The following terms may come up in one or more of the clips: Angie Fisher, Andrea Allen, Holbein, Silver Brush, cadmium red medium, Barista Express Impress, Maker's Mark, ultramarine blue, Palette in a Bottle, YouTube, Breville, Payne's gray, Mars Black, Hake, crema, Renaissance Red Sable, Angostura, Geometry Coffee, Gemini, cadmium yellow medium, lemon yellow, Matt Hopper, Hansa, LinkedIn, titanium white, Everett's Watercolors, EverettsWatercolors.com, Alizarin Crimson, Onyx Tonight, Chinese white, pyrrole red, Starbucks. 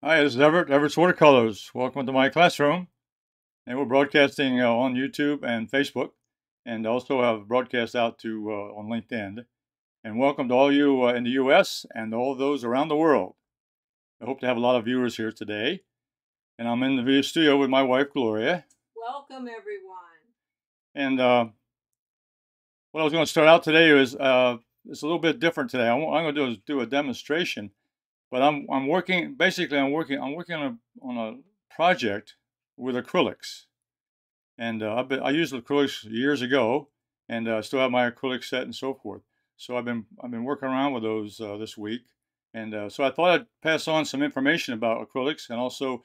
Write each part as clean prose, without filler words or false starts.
Hi, this is Everett, Everett's Watercolors. Welcome to my classroom. And we're broadcasting on YouTube and Facebook, and also have broadcast out to on LinkedIn. And welcome to all you in the U.S. and all those around the world. I hope to have a lot of viewers here today. And I'm in the video studio with my wife, Gloria. Welcome, everyone. And what I was going to start out today is, it's a little bit different today. I'm going to do is do a demonstration. But I'm working on a project with acrylics, and I used acrylics years ago, and I still have my acrylic set and so forth. So I've been working around with those this week, and so I thought I'd pass on some information about acrylics and also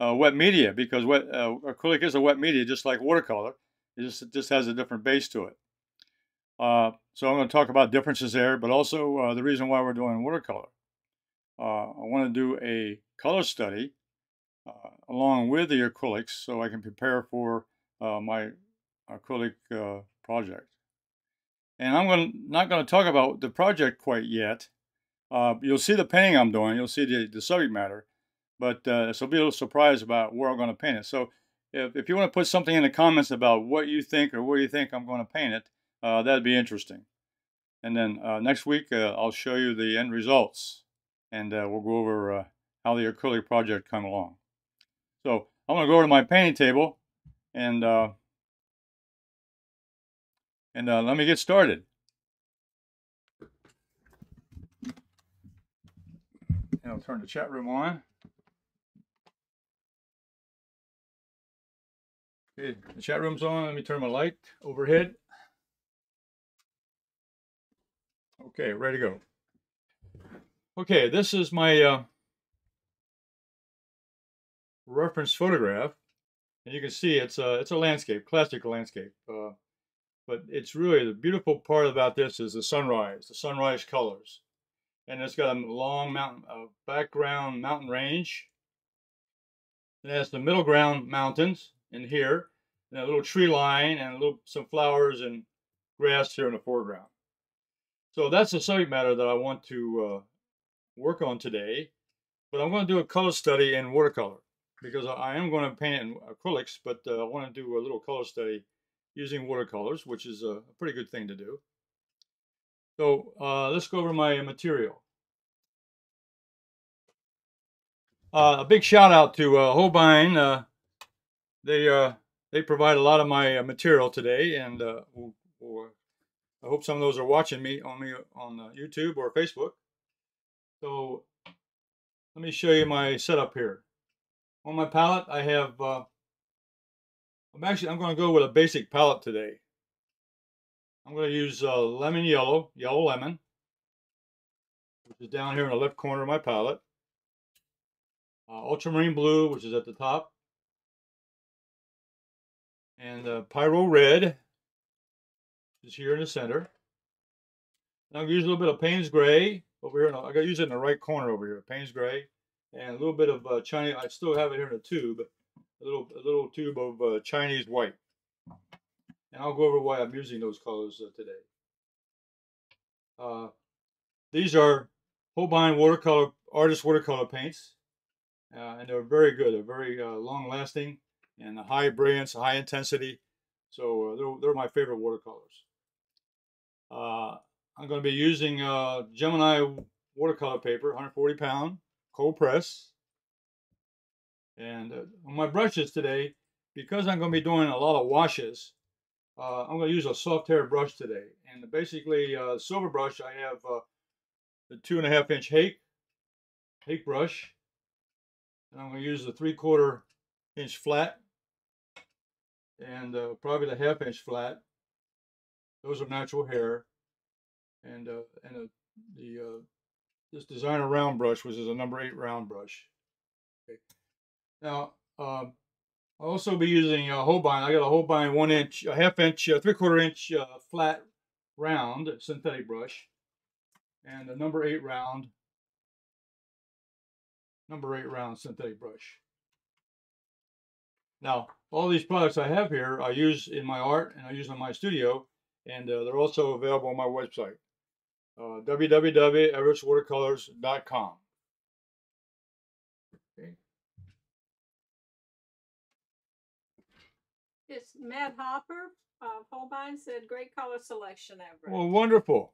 wet media, because acrylic is a wet media just like watercolor. It just has a different base to it. So I'm going to talk about differences there, but also the reason why we're doing watercolor. I want to do a color study along with the acrylics so I can prepare for my acrylic project. And I'm not going to talk about the project quite yet. You'll see the painting I'm doing. You'll see the subject matter. But so be a little surprised about where I'm going to paint it. So if you want to put something in the comments about what you think or where you think I'm going to paint it, that'd be interesting. And then next week I'll show you the end results. And we'll go over how the acrylic project come along. So I'm going to go over to my painting table, and let me get started. And I'll turn the chat room on. Okay, the chat room's on. Let me turn my light overhead. Okay, ready to go. Okay, this is my reference photograph, and you can see it's a landscape, classic landscape. But it's really the beautiful part about this is the sunrise colors, and it's got a long mountain background mountain range. And that's the middle ground mountains in here, and a little tree line, and some flowers and grass here in the foreground. So that's the subject matter that I want to work on today, but I'm going to do a color study in watercolor because I am going to paint in acrylics, but I want to do a little color study using watercolors, which is a pretty good thing to do. So let's go over my material. A big shout out to Holbein. They provide a lot of my material today, and I hope some of those are watching me on YouTube or Facebook. So let me show you my setup here. On my palette, I have, I'm going to go with a basic palette today. I'm going to use lemon yellow, yellow lemon, which is down here in the left corner of my palette. Ultramarine blue, which is at the top. And pyrrole red, which is here in the center. And I'm going to use a little bit of Payne's gray. Over here, I got to use it in the right corner over here, Payne's gray, and a little bit of Chinese. I still have it here in a tube, a little tube of Chinese white, and I'll go over why I'm using those colors today. These are Holbein watercolor artist watercolor paints, and they're very good. They're very long-lasting and high brilliance, high intensity. So they're my favorite watercolors. I'm going to be using Gemini watercolor paper, 140-pound, cold press. And on my brushes today, because I'm going to be doing a lot of washes, I'm going to use a soft hair brush today. And basically, Silver Brush, I have the 2.5-inch Hake brush. And I'm going to use the 3/4-inch flat and probably the 1/2-inch flat. Those are natural hair. And this designer round brush, which is a number 8 round brush. Okay. Now I'll also be using Holbein. I got a Holbein 1-inch, a 1/2-inch, 3/4-inch flat round synthetic brush, and a number 8 round synthetic brush. Now all these products I have here I use in my art and I use in my studio, and they're also available on my website. www.EverettsWatercolors.com. It's Matt Hopper of Holbein said, great color selection, Everett. Well, wonderful.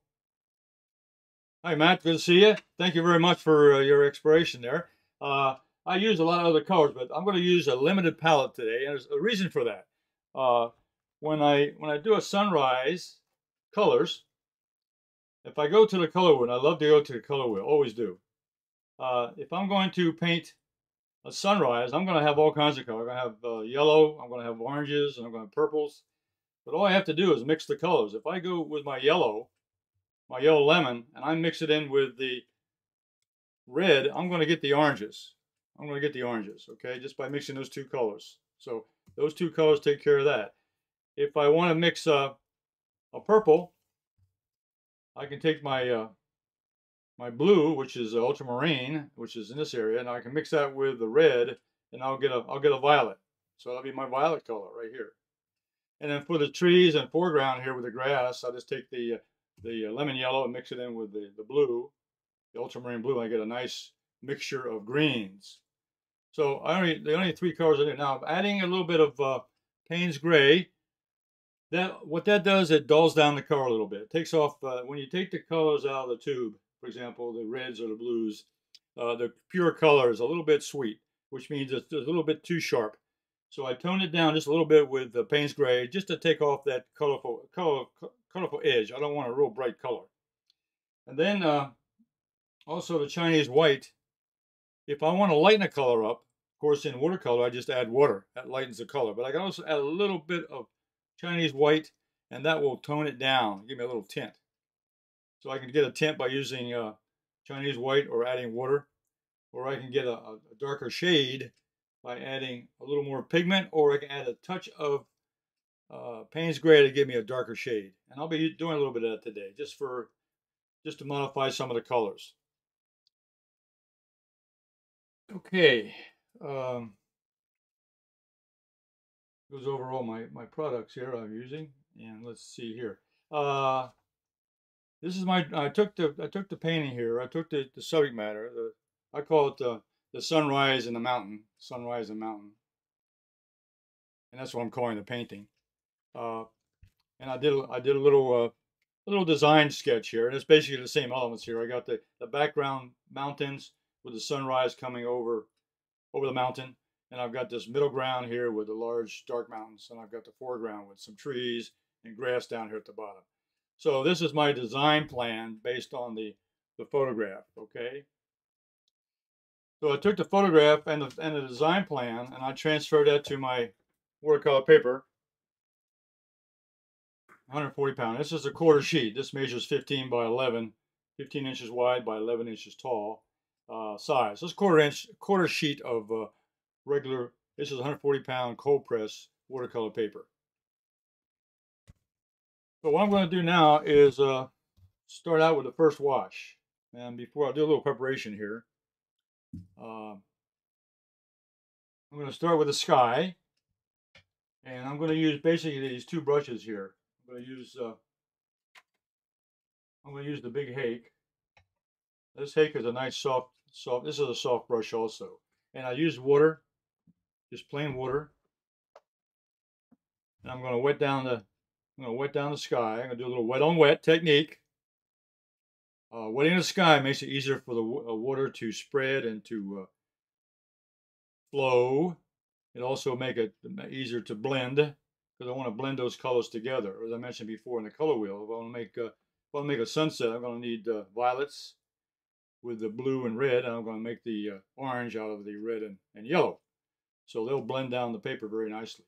Hi, Matt. Good to see you. Thank you very much for your exploration there. I use a lot of other colors, but I'm going to use a limited palette today, and there's a reason for that. When I do a sunrise colors, if I go to the color wheel, and I love to go to the color wheel, always do. If I'm going to paint a sunrise, I'm going to have all kinds of color. I'm going to have yellow, I'm going to have oranges, and I'm going to have purples. But all I have to do is mix the colors. If I go with my yellow lemon, and I mix it in with the red, I'm going to get the oranges. I'm going to get the oranges, okay, just by mixing those two colors. So those two colors take care of that. If I want to mix a purple, I can take my my blue, which is ultramarine, which is in this area, and I can mix that with the red, and I'll get a violet. So that'll be my violet color right here. And then for the trees and foreground here with the grass, I just take the lemon yellow and mix it in with the blue, the ultramarine blue. And I get a nice mixture of greens. So the only three colors I do now. I'm adding a little bit of Payne's gray. What that does, it dulls down the color a little bit. It takes off, when you take the colors out of the tube, for example, the reds or the blues, the pure color is a little bit sweet, which means it's a little bit too sharp. So I toned it down just a little bit with the Payne's gray, just to take off that colorful edge. I don't want a real bright color. And then also the Chinese white. If I want to lighten a color up, of course in watercolor, I just add water. That lightens the color. But I can also add a little bit of Chinese white, and that will tone it down, give me a little tint. So I can get a tint by using Chinese white or adding water, or I can get a darker shade by adding a little more pigment, or I can add a touch of Payne's gray to give me a darker shade. And I'll be doing a little bit of that today, just to modify some of the colors. Okay. Goes over all my products here I'm using, and let's see here. This is my I took the painting here. I took the subject matter. I call it the sunrise and the mountain. Sunrise and mountain, and that's what I'm calling the painting. And I did a little design sketch here, and it's basically the same elements here. I got the background mountains with the sunrise coming over the mountain. And I've got this middle ground here with the large dark mountains, and I've got the foreground with some trees and grass down here at the bottom. So this is my design plan based on the photograph, okay? So I took the photograph and the design plan, and I transferred that to my watercolor paper, 140 pound. This is a quarter sheet. This measures 15 by 11, 15 inches wide by 11 inches tall size. This is quarter sheet of regular, this is 140 pound cold press watercolor paper. So what I'm going to do now is start out with the first wash. And before I do a little preparation here, I'm going to start with the sky. And I'm going to use basically these two brushes here. I'm going to use the big Hake. This Hake is a nice soft, this is a soft brush also. And I use water. Just plain water, and I'm going to wet down the sky. I'm going to do a little wet on wet technique. Wetting the sky makes it easier for the water to spread and to flow. It also makes it easier to blend, because I want to blend those colors together. As I mentioned before in the color wheel, if I want to make a sunset, I'm going to need violets with the blue and red, and I'm going to make the orange out of the red and yellow. So they'll blend down the paper very nicely.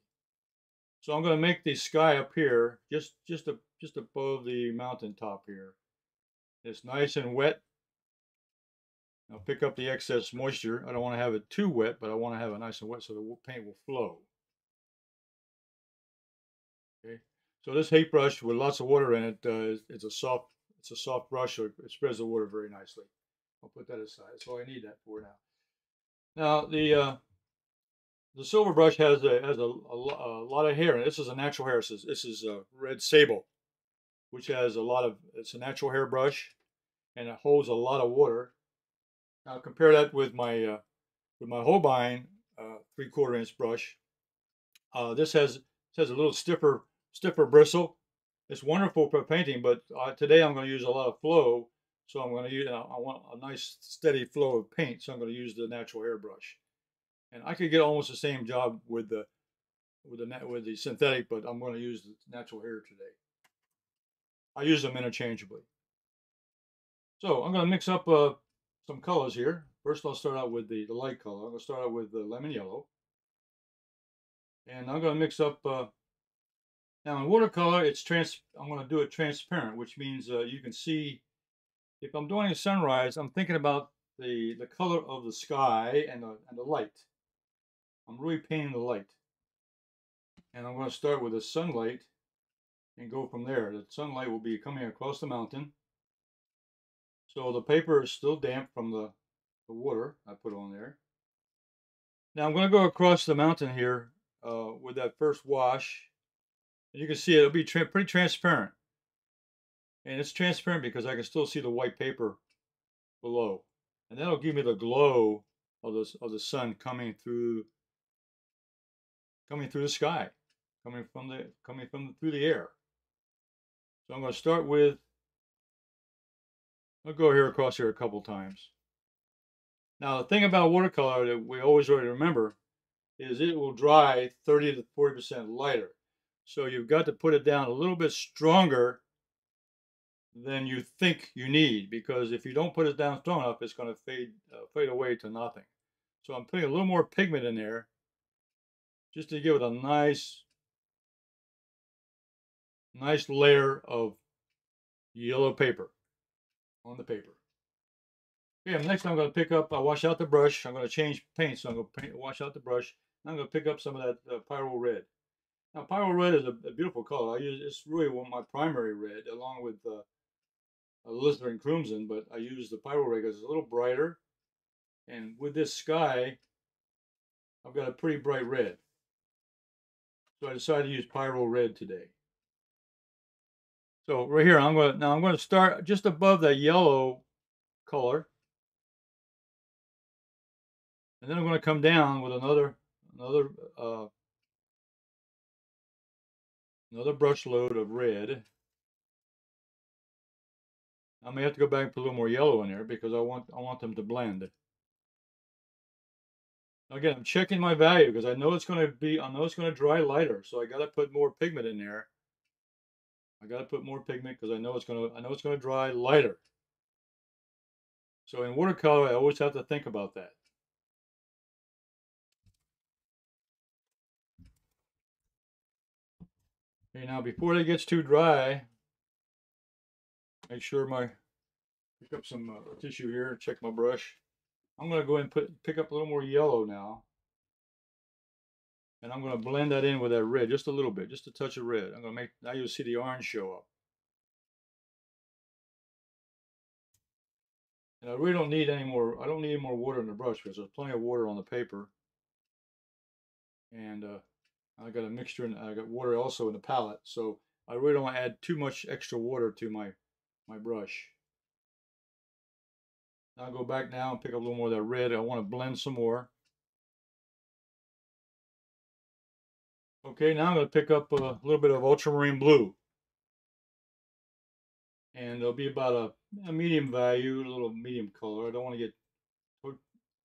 So I'm going to make the sky up here, just above the mountain top here. It's nice and wet. I'll pick up the excess moisture. I don't want to have it too wet, but I want to have it nice and wet so the paint will flow. Okay. So this Hake brush with lots of water in it, it's a soft brush, so it spreads the water very nicely. I'll put that aside. That's all I need that for now. Now the silver brush has a lot of hair, and this is a natural hair. This is a red sable, which has a lot of, it's a natural hair brush, and it holds a lot of water. Now compare that with my Holbein 3/4 inch brush. This has It has a little stiffer bristle. It's wonderful for painting, but today I'm going to use a lot of flow. So I'm going to use, I want a nice steady flow of paint. So I'm going to use the natural airbrush. And I could get almost the same job with the synthetic, but I'm going to use the natural hair today. I use them interchangeably. So I'm going to mix up some colors here. First, I'll start out with the light color. I'm going to start out with the lemon yellow. And I'm going to mix up, now in watercolor, it's I'm going to do it transparent, which means you can see, if I'm doing a sunrise, I'm thinking about the color of the sky and the light. I'm really painting the light. And I'm going to start with the sunlight and go from there. The sunlight will be coming across the mountain. So the paper is still damp from the water I put on there. Now I'm going to go across the mountain here with that first wash. And you can see it'll be pretty transparent. And it's transparent because I can still see the white paper below. And that'll give me the glow of the sun coming through the sky, coming through the air. So I'm going to start with, I'll go here across here a couple times. Now the thing about watercolor that we always already remember is it will dry 30 to 40% lighter. So you've got to put it down a little bit stronger than you think you need, because if you don't put it down strong enough, it's going to fade away to nothing. So I'm putting a little more pigment in there just to give it a nice layer of yellow paper on the paper. Okay, next I'm going to pick up, I wash out the brush. I'm going to change paint, so I'm going to wash out the brush. And I'm going to pick up some of that pyrrole red. Now pyrrole red is a beautiful color. It's really one of my primary red, along with Alizarin Crimson, but I use the pyrrole red because it's a little brighter. And with this sky, I've got a pretty bright red. So I decided to use pyrrole red today. So right here, I'm going to start just above that yellow color, and then I'm going to come down with another brush load of red. I may have to go back and put a little more yellow in there because I want them to blend. Again, I'm checking my value because I know it's going to dry lighter, so I got to put more pigment in there. I got to put more pigment because I know it's going to dry lighter. So in watercolor, I always have to think about that. Okay, now before it gets too dry, make sure pick up some tissue here, check my brush. I'm going to go ahead and pick up a little more yellow now. And I'm going to blend that in with that red, just a little bit, just a touch of red. I'm going to make, now you'll see the orange show up. And I really don't need any more, I don't need any more water in the brush because there's plenty of water on the paper. And I got a mixture, and I got water also in the palette. So I really don't want to add too much extra water to my brush. I'll go back now and pick up a little more of that red. I want to blend some more. Okay, now I'm going to pick up a little bit of ultramarine blue. And it'll be about a medium value, a little medium color. I don't want to get,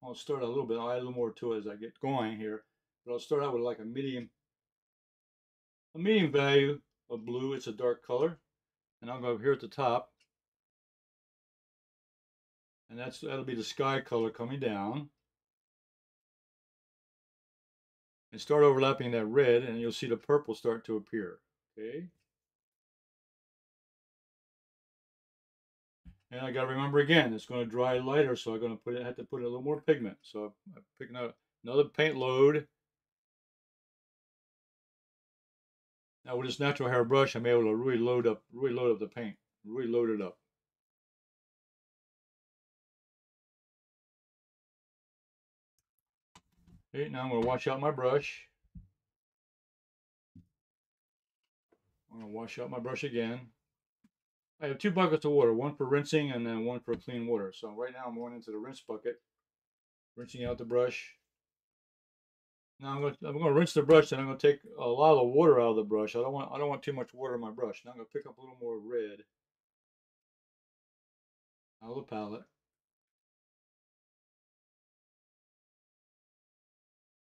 I'll start a little bit, I'll add a little more to it as I get going here. But I'll start out with like a medium value of blue. It's a dark color. And I'll go over here at the top. And that'll be the sky color coming down. And start overlapping that red, and you'll see the purple start to appear. Okay. And I got to remember again, it's going to dry lighter, so I'm going to have to put in a little more pigment. So I'm picking up another paint load. Now with this natural hair brush, I'm able to really load up the paint, really load it up. Okay, now I'm going to wash out my brush. I'm going to wash out my brush again. I have two buckets of water, one for rinsing and then one for clean water. So right now I'm going into the rinse bucket, rinsing out the brush. Now I'm going to rinse the brush, and I'm going to take a lot of the water out of the brush. I don't want too much water in my brush. Now I'm going to pick up a little more red out of the palette.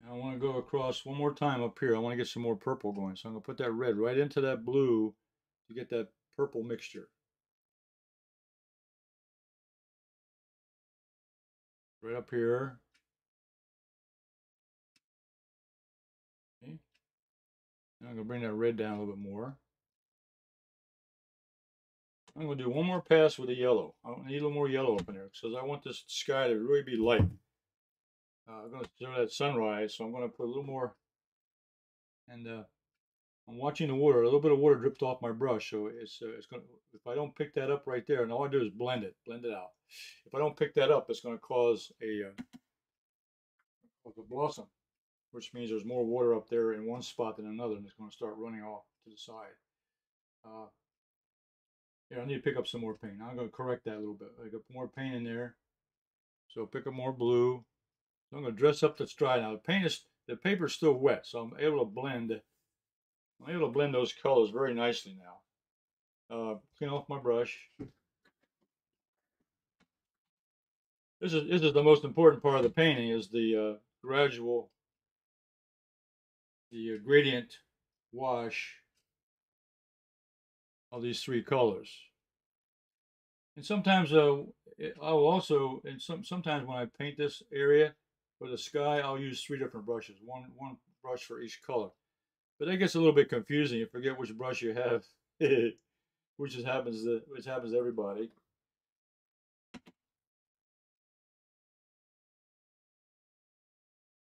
And I want to go across one more time up here. I want to get some more purple going. So I'm going to put that red right into that blue to get that purple mixture. Right up here. I'm going to bring that red down a little bit more. I'm going to do one more pass with the yellow. I need a little more yellow up in there because I want this sky to really be light. I'm going to do that sunrise, so I'm going to put a little more. And I'm watching the water. A little bit of water dripped off my brush, so it's going to. If I don't pick that up right there, and all I do is blend it out. If I don't pick that up, it's going to cause a blossom, which means there's more water up there in one spot than another, and it's going to start running off to the side. Yeah, I need to pick up some more paint. I'm going to correct that a little bit. I got more paint in there, so pick up more blue. So I'm going to dress up that's dry now. The paper's still wet, so I'm able to blend. I'm able to blend those colors very nicely now. Clean off my brush. This is the most important part of the painting: is the gradual. The gradient wash of these three colors. And sometimes sometimes when I paint this area for the sky, I'll use three different brushes, one brush for each color. But that gets a little bit confusing. You forget which brush you have, which happens to everybody.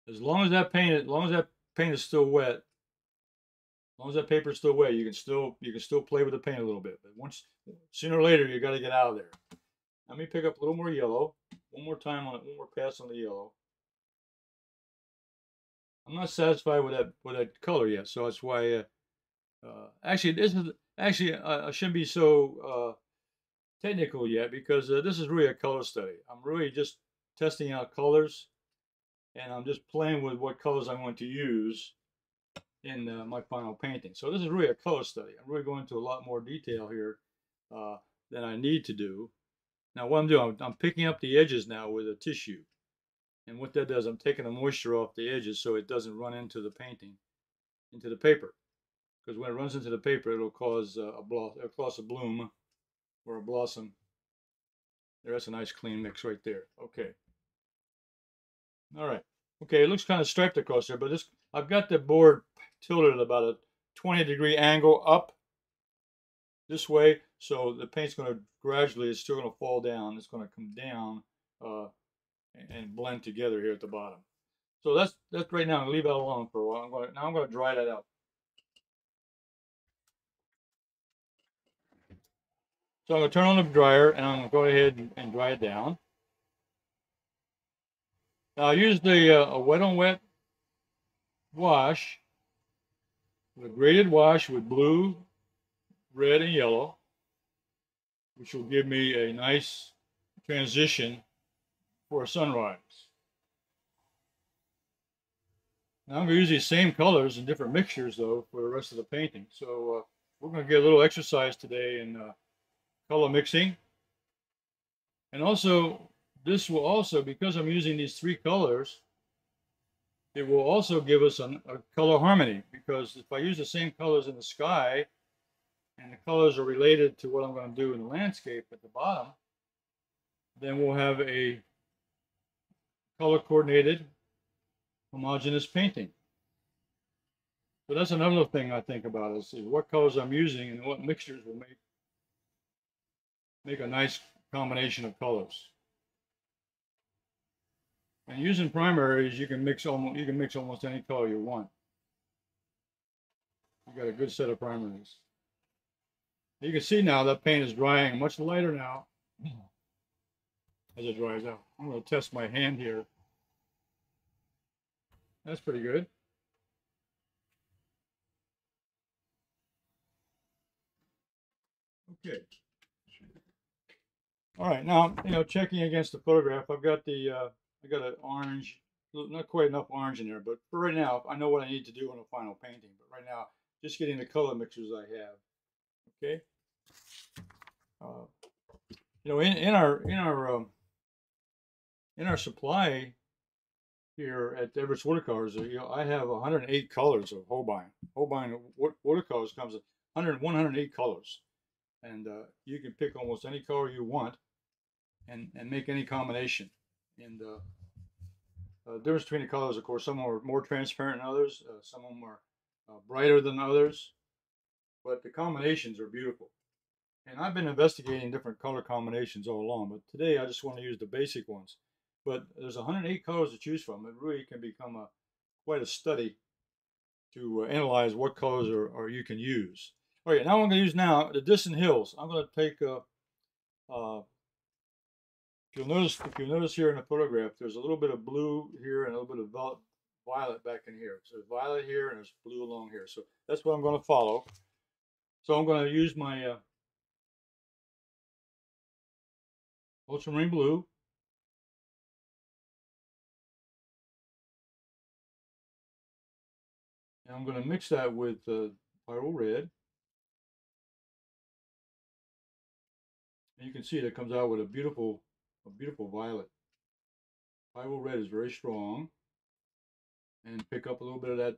As long as that paint is still wet, as long as that paper is still wet, you can still play with the paint a little bit. But sooner or later, you got to get out of there. Let me pick up a little more yellow. One more time on it. One more pass on the yellow. I'm not satisfied with that color yet, so that's why. I shouldn't be so technical yet because this is really a color study. I'm really just testing out colors. And I'm just playing with what colors I'm going to use in my final painting. So this is really a color study. I'm really going into a lot more detail here than I need to do. Now what I'm doing, I'm picking up the edges now with a tissue. And what that does, I'm taking the moisture off the edges so it doesn't run into the painting, into the paper. Because when it runs into the paper, it'll cause a bloom or a blossom. There, that's a nice clean mix right there. Okay. All right. Okay, it looks kind of striped across there, but I've got the board tilted at about a 20-degree angle up this way, so the paint's going to gradually, it's still going to fall down. It's going to come down and blend together here at the bottom. So that's right now. I'm going to leave that alone for a while. Now I'm going to dry that out. So I'm going to turn on the dryer, and I'm going to go ahead and dry it down. Now I use a wet-on-wet wash, a graded wash with blue, red, and yellow, which will give me a nice transition for a sunrise. Now I'm going to use these same colors in different mixtures, though, for the rest of the painting. So we're going to get a little exercise today in color mixing. And also, this will also, because I'm using these three colors, it will also give us a color harmony. Because if I use the same colors in the sky, and the colors are related to what I'm going to do in the landscape at the bottom, then we'll have a color-coordinated, homogeneous painting. So that's another thing I think about is what colors I'm using and what mixtures will make a nice combination of colors. And using primaries, you can mix almost any color you want. You've got a good set of primaries. You can see now that paint is drying much lighter now as it dries out. I'm going to test my hand here. That's pretty good. Okay. All right. Now, checking against the photograph, I've got an orange not quite enough orange in there, but for right now, I know what I need to do on a final painting, but right now, just getting the color mixtures I have. Okay. You know, in our supply here at Everett's Watercolors, you know, I have 108 colors of Holbein. Holbein watercolors comes in 108 colors, and you can pick almost any color you want, and make any combination. And the difference between the colors, of course, some are more transparent than others, some of them are brighter than others, but the combinations are beautiful. And I've been investigating different color combinations all along, but today I just want to use the basic ones. But there's 108 colors to choose from. It really can become quite a study to analyze what colors are you can use. All right, now I'm going to use now the distant hills. I'm going to take if you'll notice here in the photograph, there's a little bit of blue here and a little bit of violet back in here. So there's violet here and there's blue along here. So that's what I'm going to follow. So I'm going to use my ultramarine blue. And I'm going to mix that with pyrrole red. And you can see that comes out with a beautiful violet. Pyrrole red is very strong. And pick up a little bit of that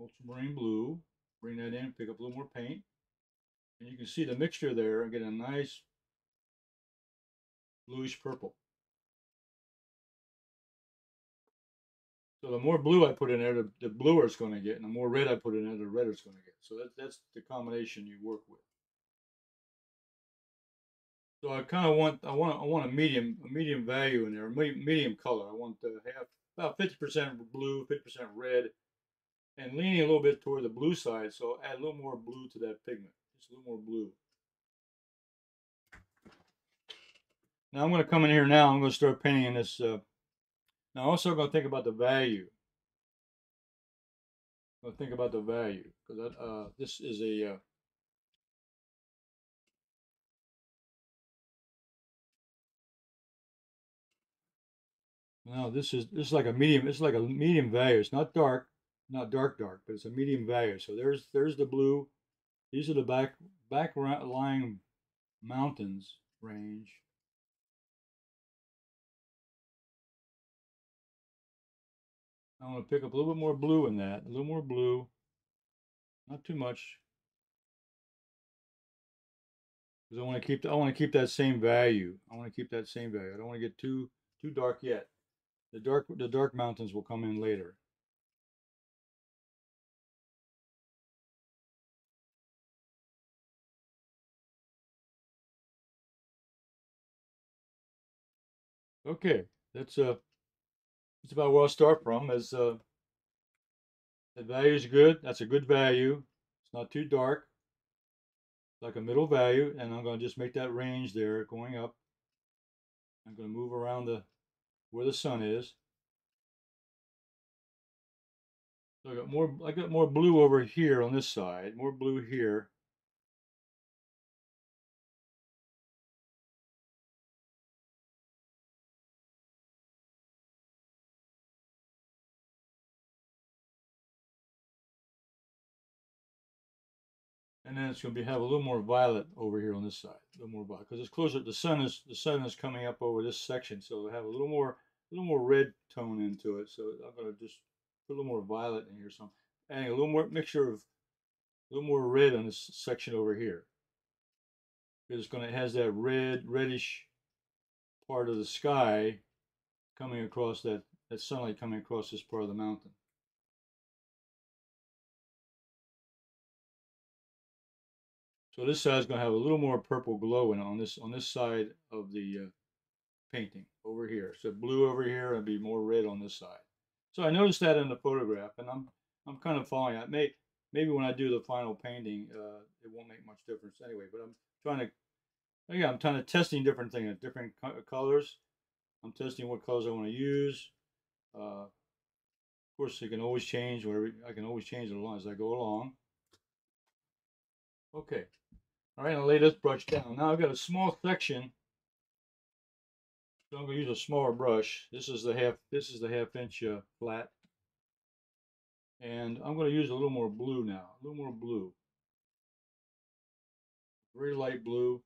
ultramarine blue. Bring that in, pick up a little more paint. And you can see the mixture there and get a nice bluish purple. So the more blue I put in there, the bluer it's going to get, and the more red I put in there, the redder it's going to get. So that's the combination you work with. So I kind of want a medium value in there, a medium color. I want to have about 50% blue, 50% red, and leaning a little bit toward the blue side. So add a little more blue to that pigment, just a little more blue. Now I'm going to come in here now, I'm going to start painting this. Now I'm also going to think about the value. I'm going to think about the value, because this is a now this is like a medium. It's like a medium value. It's not dark, not dark, but it's a medium value. So there's the blue. These are the back lying mountains range. I'm going to pick up a little bit more blue in that, a little more blue, not too much, because I want to keep that same value. I want to keep that same value. I don't want to get too dark yet. The dark mountains will come in later. Okay, that's it's about where I'll start from. As the value is good, that's a good value. It's not too dark, it's like a middle value, and I'm going to just make that range there going up. I'm going to move around where the sun is. So I got more blue over here on this side, more blue here. And then it's going to have a little more violet over here on this side, a little more violet, because it's closer. The sun is coming up over this section, so it'll have a little more red tone into it. So I'm going to just put a little more violet in here. So I'm adding a little more mixture of a little more red on this section over here. It has that reddish part of the sky coming across that sunlight coming across this part of the mountain. So this side's going to have a little more purple glow in on this side of the painting over here. So blue over here and be more red on this side. So I noticed that in the photograph, and I'm kind of following that. Maybe when I do the final painting, it won't make much difference anyway. But I'm trying to, yeah, I'm kind of testing different things, different colors. I'm testing what colors I want to use. Of course, you can always change whatever. I can always change the lines as I go along. Okay. All right, I'll lay this brush down. Now I've got a small section So I'm going to use a smaller brush. This is the half inch flat. And I'm going to use a little more blue now. A little more blue. Very light blue.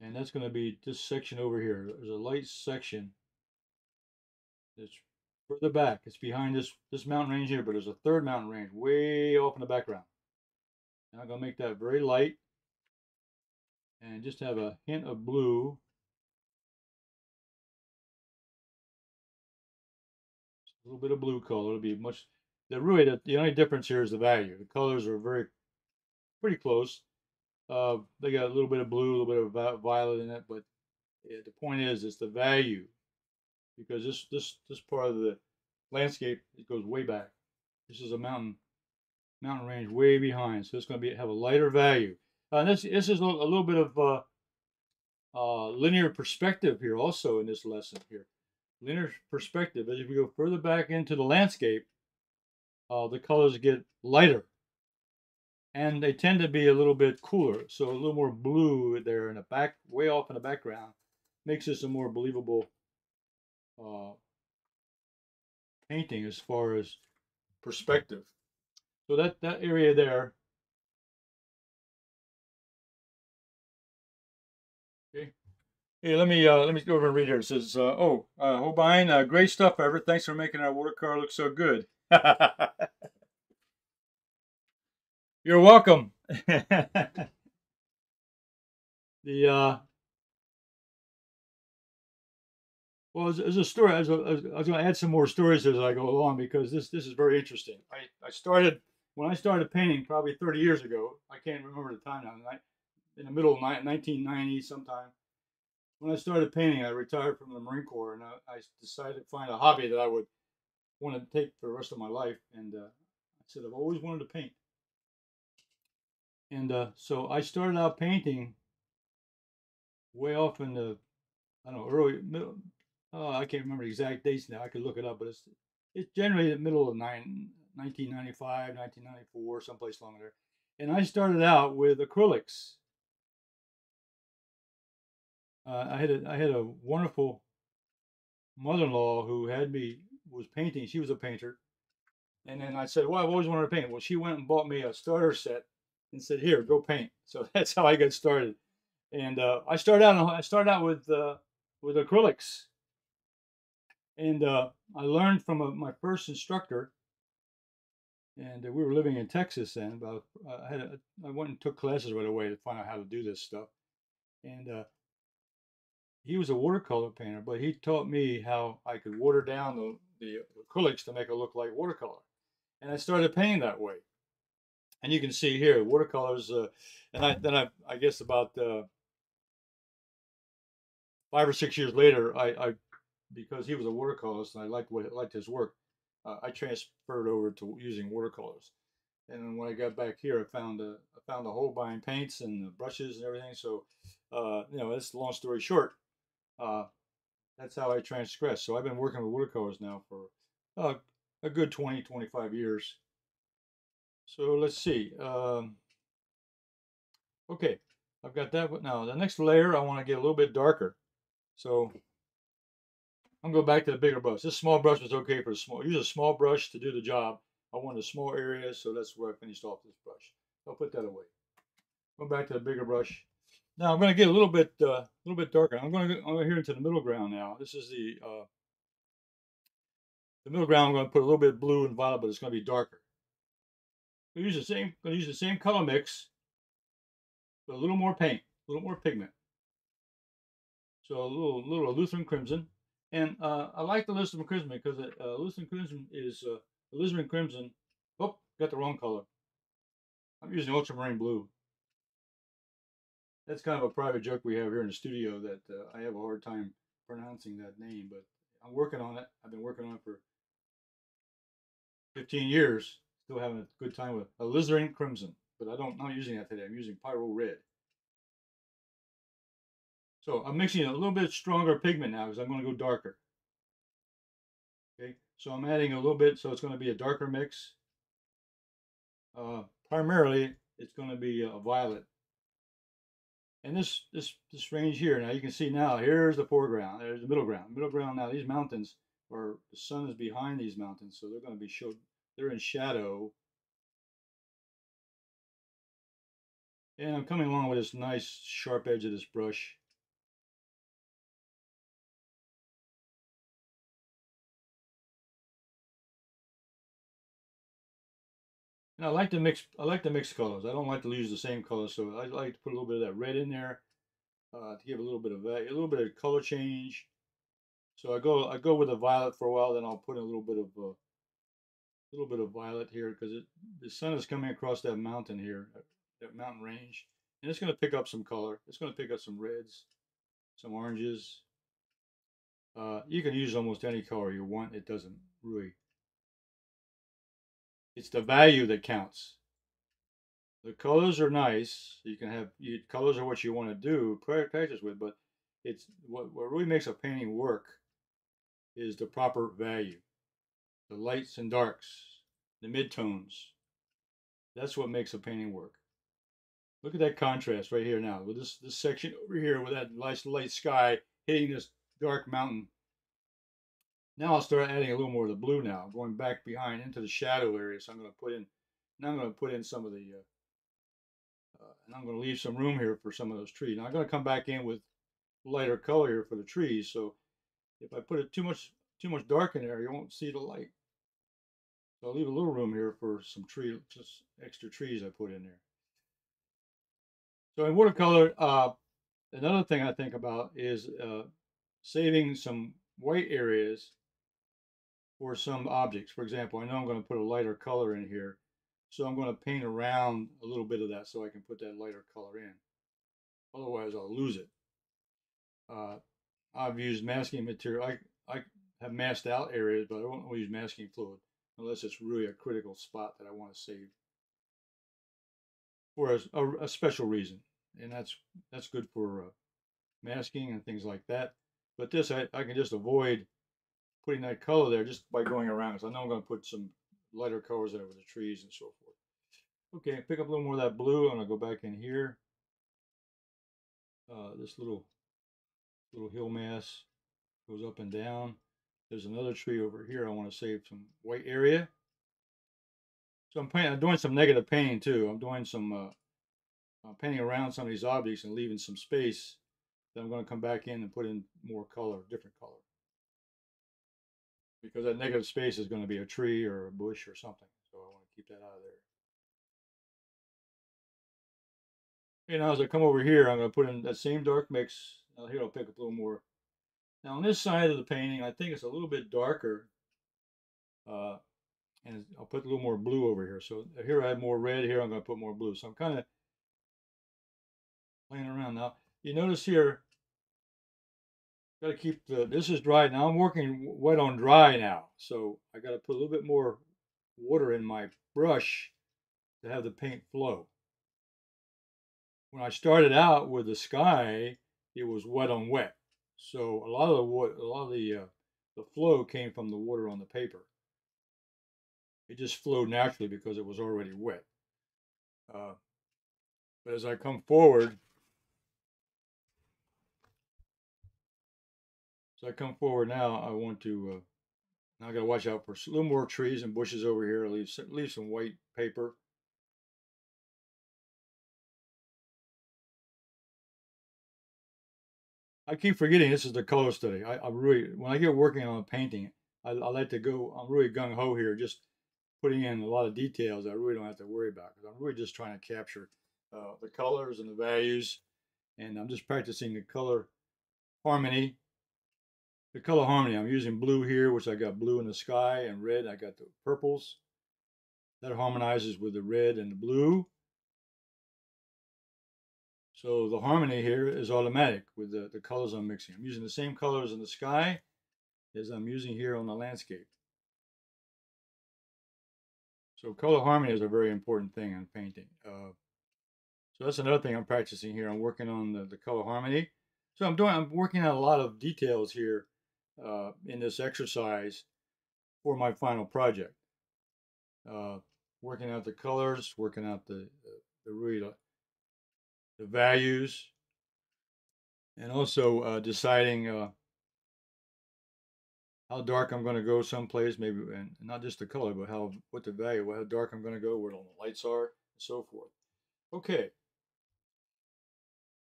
And that's going to be this section over here. There's a light section. It's further back. It's behind this mountain range here, but there's a third mountain range way off in the background. And I'm going to make that very light. And just have a hint of blue. Just a little bit of blue color. It'll be much. The only difference here is the value. The colors are pretty close. They got a little bit of blue, a little bit of violet in it, but the point is, it's the value, because this part of the landscape, it goes way back. This is a mountain range way behind, so it's going to have a lighter value. This is a little bit of linear perspective here also in this lesson here. Linear perspective, as if we go further back into the landscape, the colors get lighter. And they tend to be a little bit cooler, so a little more blue there in the back, way off in the background, makes this a more believable painting as far as perspective. So that area there, okay. Hey, let me go over and read here. It says, Holbein, great stuff, Everett. Thanks for making our watercolor look so good. You're welcome. Well, there's a story. I was going to add some more stories as I go along, because this is very interesting. When I started painting probably 30 years ago. I can't remember the time now. In the middle of 1990 sometime. When I started painting, I retired from the Marine Corps, and I decided to find a hobby that I would want to take for the rest of my life. And I said, I've always wanted to paint. And so I started out painting way off in the, early, middle, I can't remember the exact dates now. I could look it up, but it's generally the middle of 1995, 1994, someplace along there. And I started out with acrylics. I had a wonderful mother-in-law who was painting. She was a painter. And then I said, well, I've always wanted to paint. Well, she went and bought me a starter set and said, here, go paint. So that's how I got started. And I started out with acrylics. And I learned from my first instructor. And we were living in Texas then. I went and took classes right away to find out how to do this stuff. And he was a watercolor painter, but he taught me how I could water down the acrylics to make it look like watercolor. And I started painting that way. And you can see here watercolors, and then I guess about 5 or 6 years later, because he was a watercolorist and I liked his work, I transferred over to using watercolors. And then when I got back here, I found the Holbein paints and the brushes and everything. So it's long story short, that's how I transgressed. So I've been working with watercolors now for a good 20-25 years. So let's see. Okay, I've got that. But now the next layer, I want to get a little bit darker. So I'm going back to the bigger brush. This small brush was okay for use a small brush to do the job. I wanted a small area, so that's where I finished off this brush. I'll put that away. Go back to the bigger brush. Now I'm going to get a little bit darker. I'm going to go here into the middle ground now. This is the middle ground. I'm going to put a little bit of blue and violet, but it's going to be darker. Gonna use the same color mix, but a little more paint, a little more pigment. So a little Alizarin Crimson, and I like the Alizarin Crimson because Alizarin Crimson is Alizarin Crimson. Oh, got the wrong color. I'm using ultramarine blue. That's kind of a private joke we have here in the studio that I have a hard time pronouncing that name, but I'm working on it. I've been working on it for 15 years. Still having a good time with Alizarin Crimson, but I'm not using that today. I'm using Pyrrole Red. So I'm mixing a little bit stronger pigment now because I'm going to go darker. Okay, so I'm adding a little bit, so it's going to be a darker mix. Primarily, it's going to be a violet. And this range here, now you can see now, here's the foreground, there's the middle ground. Middle ground now, these mountains, or the sun is behind these mountains, so they're going to be showed, they're in shadow. And I'm coming along with this nice sharp edge of this brush. And I like to mix colors. I don't like to use the same color, so I like to put a little bit of that red in there to give a little bit of color change. So I go with a violet for a while, then I'll put a little bit of violet here because the sun is coming across that mountain here, that mountain range, and it's going to pick up some color. It's going to pick up some reds, some oranges. You can use almost any color you want. It doesn't really. It's the value that counts. The colors are nice. You can have colors are what you want to do practice with, but it's what really makes a painting work is the proper value, the lights and darks, the midtones. That's what makes a painting work. Look at that contrast right here now with this section over here with that nice light sky hitting this dark mountain. Now I'll start adding a little more of the blue now, going back behind into the shadow area. So I'm going to put in some of the, and I'm going to leave some room here for some of those trees. Now I'm going to come back in with lighter color here for the trees. So if I put it too much dark in there, you won't see the light. So I'll leave a little room here for some tree, just extra trees I put in there. So in watercolor, another thing I think about is saving some white areas for some objects. For example, I know I'm going to put a lighter color in here, so I'm going to paint around a little bit of that so I can put that lighter color in. Otherwise, I'll lose it. I've used masking material. I have masked out areas, but I won't always use masking fluid unless it's really a critical spot that I want to save for a special reason, and that's good for masking and things like that. But this, I can just avoid putting that color there just by going around. So I know I'm going to put some lighter colors there with the trees and so forth. Okay, pick up a little more of that blue. I'm going to go back in here. This little hill mass goes up and down. There's another tree over here. I want to save some white area. So I'm doing some negative painting too. I'm doing some painting around some of these objects and leaving some space. Then I'm going to come back in and put in more color, different color. Because that negative space is going to be a tree or a bush or something. So I want to keep that out of there. Okay, now as I come over here, I'm going to put in that same dark mix. Now here I'll pick up a little more. Now on this side of the painting, I think it's a little bit darker. And I'll put a little more blue over here. So here I have more red. Here I'm going to put more blue. So I'm kind of playing around now. You notice here, got to keep this is dry. Now I'm working wet on dry now. So I got to put a little bit more water in my brush to have the paint flow. When I started out with the sky, it was wet on wet. So a lot of the flow came from the water on the paper. It just flowed naturally because it was already wet. But as I come forward, now, I want to, now I got to watch out for a little more trees and bushes over here. Leave some white paper. I keep forgetting this is the color study. I really, when I get working on a painting, I like to go, I'm really gung-ho here, just putting in a lot of details I really don't have to worry about. Because I'm really just trying to capture the colors and the values. And I'm just practicing the color harmony. The color harmony, I'm using blue here, which I got blue in the sky and red, I got the purples. That harmonizes with the red and the blue. So the harmony here is automatic with the colors I'm mixing. I'm using the same colors in the sky as I'm using here on the landscape. So color harmony is a very important thing in painting. So that's another thing I'm practicing here. I'm working on the color harmony. So I'm working on a lot of details here. In this exercise for my final project, working out the colors, working out the values, and also deciding how dark I'm going to go someplace, maybe, and not just the color, but what the value, how dark I'm going to go, where the lights are, and so forth. Okay.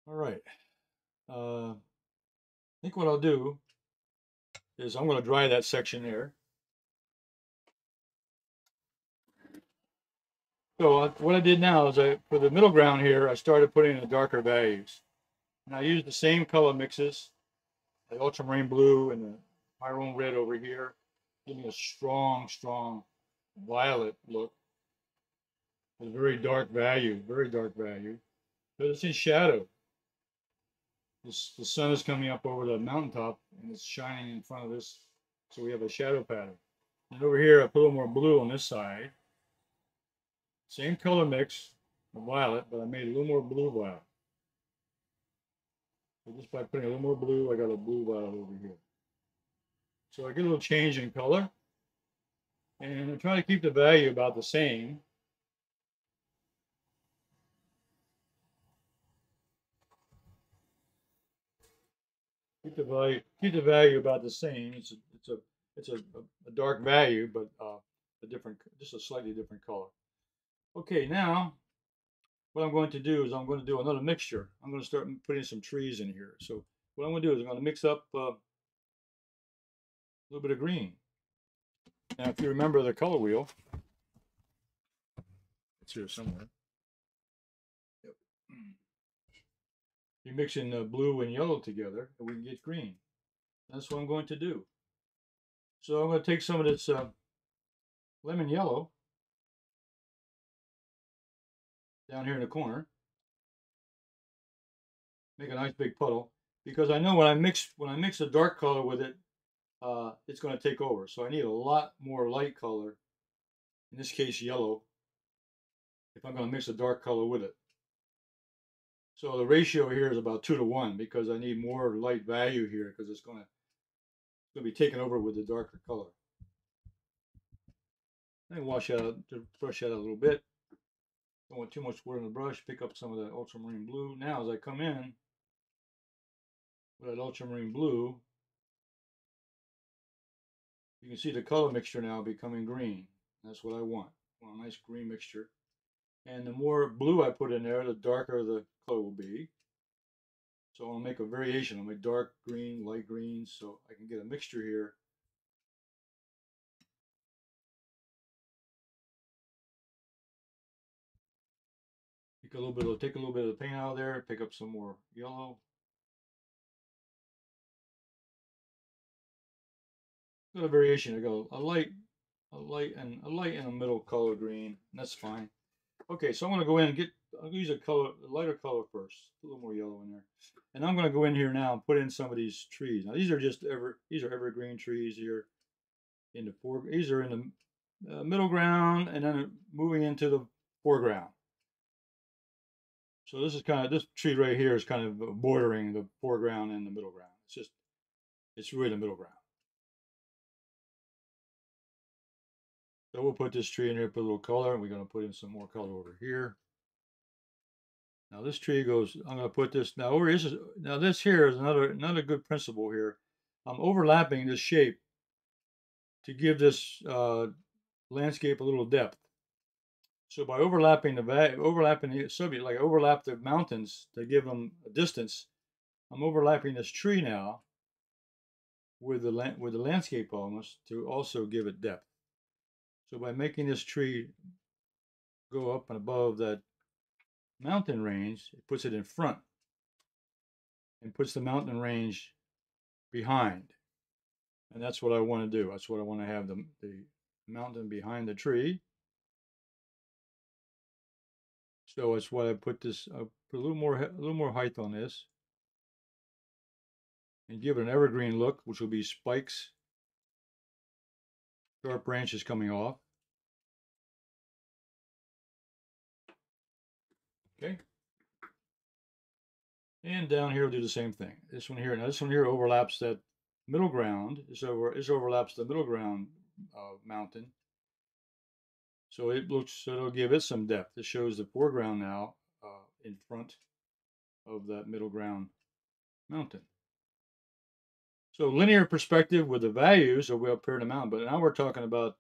All right. I think what I'll do is I'm going to dry that section there. So what I did now is for the middle ground here, I started putting in the darker values. And I used the same color mixes, the ultramarine blue and the pyrrole red over here, giving a strong, strong violet look. It's very dark value, very dark value. But it's in shadow. The sun is coming up over the mountaintop and it's shining in front of this. So we have a shadow pattern. And over here, I put a little more blue on this side. Same color mix, the violet, but I made a little more blue-violet. So just by putting a little more blue, I got a blue-violet over here. So I get a little change in color. And I try to keep the value about the same. Keep the value about the same. It's a dark value, but just a slightly different color. Okay, now what I'm going to do is I'm going to do another mixture. I'm going to start putting some trees in here. So what I'm going to do is I'm going to mix up a little bit of green. Now, if you remember the color wheel, it's here somewhere. Yep. You're mixing blue and yellow together, and we can get green. That's what I'm going to do. So I'm going to take some of this lemon yellow down here in the corner, make a nice big puddle, because I know when I mix a dark color with it, it's going to take over. So I need a lot more light color, in this case yellow, if I'm going to mix a dark color with it. So the ratio here is about 2 to 1 because I need more light value here because it's going to be taken over with the darker color. Then wash out, brush out a little bit. Don't want too much water in the brush. Pick up some of that ultramarine blue. Now, as I come in with that ultramarine blue, you can see the color mixture now becoming green. That's what I want. I want a nice green mixture. And the more blue I put in there, the darker the color will be. So I'll make a variation. I'll make dark green, light green, so I can get a mixture here. Take a little bit of the paint out of there, pick up some more yellow. Got a variation. I go a light and a middle color green. That's fine. Okay, so I'm gonna go in and I'll use a lighter color first, a little more yellow in there. And I'm gonna go in here now and put in some of these trees. Now these are these are evergreen trees here in the foreground. These are in the middle ground and then moving into the foreground. So this is kind of, this tree right here is kind of bordering the foreground and the middle ground. It's really the middle ground. So we'll put this tree in here, put a little color, and we're going to put in some more color over here. Now this tree goes, I'm going to put this, now over this is, now this here is another good principle here. I'm overlapping this shape to give this landscape a little depth. So by overlapping the subject, like I overlap the mountains to give them a distance, I'm overlapping this tree now with the landscape almost to also give it depth. So by making this tree go up and above that mountain range, it puts it in front and puts the mountain range behind. And that's what I want to do. That's what I want to have, the mountain behind the tree. So that's why I put this, I put a little more height on this and give it an evergreen look, which will be spikes, sharp branches coming off. Okay. And down here, we'll do the same thing. This one here, now this one here overlaps that middle ground. This overlaps the middle ground mountain. So it looks, so it'll give it some depth. It shows the foreground now in front of that middle ground mountain. So linear perspective with the values are way up here in the mountain, but now we're talking about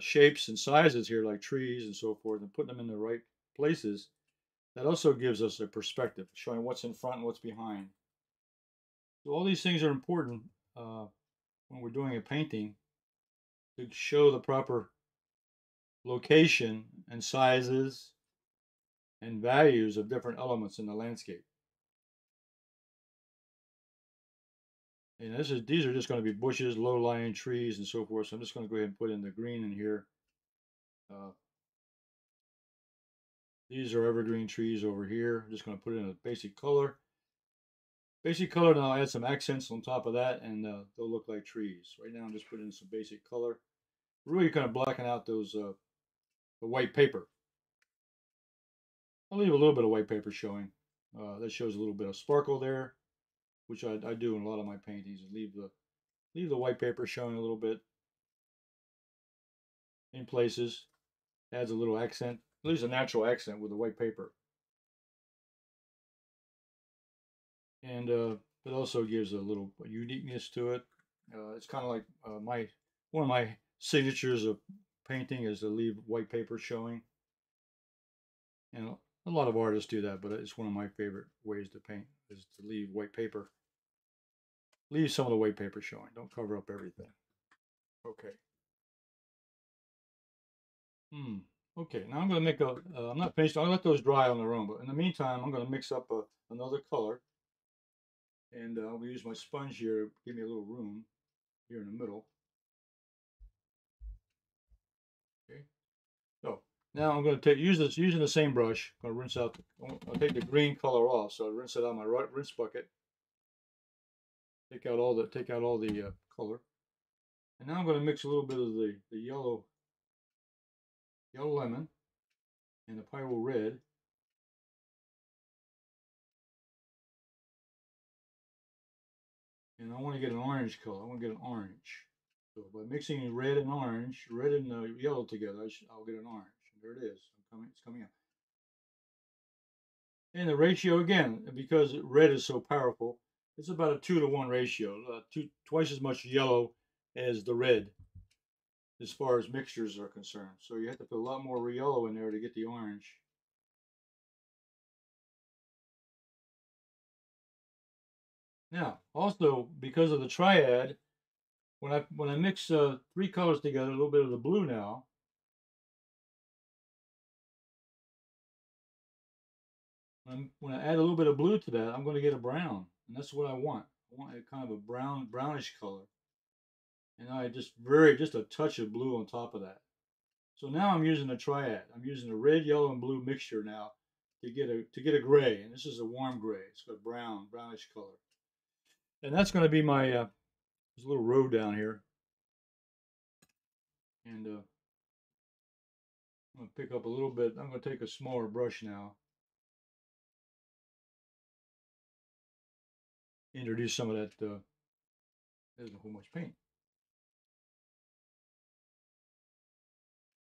shapes and sizes here, like trees and so forth, and putting them in the right places. That also gives us a perspective, showing what's in front and what's behind. So all these things are important when we're doing a painting, to show the proper location and sizes and values of different elements in the landscape. And this is, these are just going to be bushes, low-lying trees, and so forth. So I'm just going to go ahead and put in the green in here. These are evergreen trees over here. I'm just going to put in a basic color. Basic color, and I'll add some accents on top of that, and they'll look like trees. Right now, I'm just putting in some basic color. Really kind of blocking out those the white paper. I'll leave a little bit of white paper showing. That shows a little bit of sparkle there, which I do in a lot of my paintings. Leave the white paper showing a little bit in places. Adds a little accent. Leaves a natural accent with the white paper. And it also gives a little uniqueness to it. It's kind of like one of my signatures of painting is to leave white paper showing. And a lot of artists do that, but it's one of my favorite ways to paint is to leave white paper. Leave some of the white paper showing. Don't cover up everything. Okay. Okay, now I'm going to make a, I'm not finished, I'll let those dry on their own, but in the meantime, I'm going to mix up another color. And I'll use my sponge here to give me a little room here in the middle. Okay. So now I'm going to take, using the same brush, I'm going to rinse out, I'll take the green color off. So I'll rinse it out of my rinse bucket. Take out all the color. And now I'm going to mix a little bit of the yellow lemon and the pyrrole red. And I want to get an orange color. I want to get an orange. So by mixing red and yellow together, I'll get an orange. And there it is. It's coming up. And the ratio again, because red is so powerful, it's about a 2-to-1 ratio. Twice as much yellow as the red, as far as mixtures are concerned. So you have to put a lot more yellow in there to get the orange. Now, also because of the triad, when I mix three colors together, a little bit of the blue now, when I add a little bit of blue to that, I'm going to get a brown, and that's what I want. I want a kind of a brownish color, and I just a touch of blue on top of that. So now I'm using a triad. I'm using a red, yellow, and blue mixture now to get a gray, and this is a warm gray. It's got a brownish color. And that's going to be my there's a little row down here, and I'm going to pick up a little bit. I'm going to take a smaller brush now, introduce some of that. There's a whole much paint.